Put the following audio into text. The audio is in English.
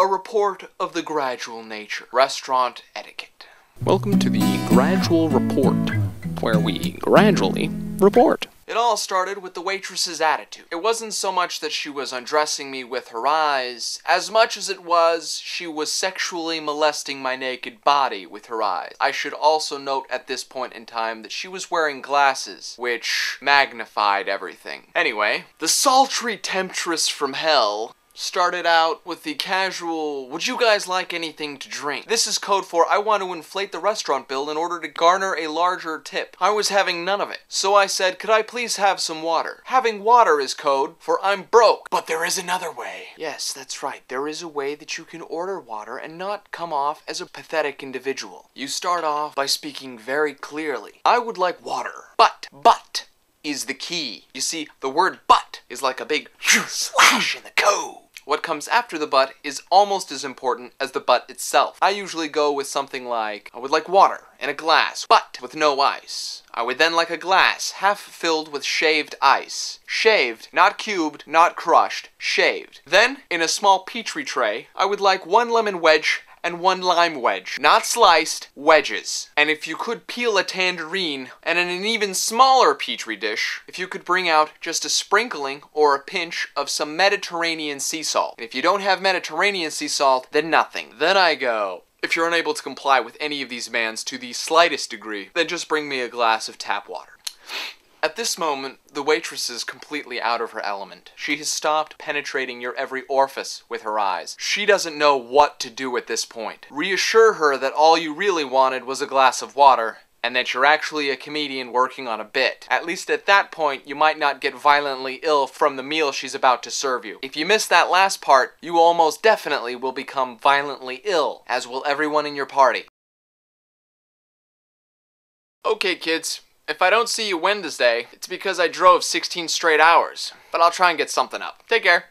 a report of the gradual nature. Restaurant etiquette. Welcome to the Gradual Report, where we gradually report. It all started with the waitress's attitude. It wasn't so much that she was undressing me with her eyes, as much as it was she was sexually molesting my naked body with her eyes. I should also note at this point in time that she was wearing glasses, which magnified everything. Anyway, the sultry temptress from hell started out with the casual, would you guys like anything to drink? This is code for, I want to inflate the restaurant bill in order to garner a larger tip. I was having none of it. So I said, could I please have some water? Having water is code for, I'm broke. But there is another way. Yes, that's right. There is a way that you can order water and not come off as a pathetic individual. You start off by speaking very clearly. I would like water. But is the key. You see, the word but is like a big slash in the code. What comes after the but is almost as important as the but itself. I usually go with something like, I would like water and a glass, but with no ice. I would then like a glass half filled with shaved ice. Shaved, not cubed, not crushed, shaved. Then, in a small petri tray, I would like one lemon wedge and one lime wedge. Not sliced, wedges. And if you could peel a tangerine, and in an even smaller petri dish, if you could bring out just a sprinkling or a pinch of some Mediterranean sea salt. And if you don't have Mediterranean sea salt, then nothing. Then I go, if you're unable to comply with any of these demands to the slightest degree, then just bring me a glass of tap water. At this moment, the waitress is completely out of her element. She has stopped penetrating your every orifice with her eyes. She doesn't know what to do at this point. Reassure her that all you really wanted was a glass of water, and that you're actually a comedian working on a bit. At least at that point, you might not get violently ill from the meal she's about to serve you. If you miss that last part, you almost definitely will become violently ill, as will everyone in your party. Okay, kids. If I don't see you Wednesday, it's because I drove 16 straight hours, but I'll try and get something up. Take care.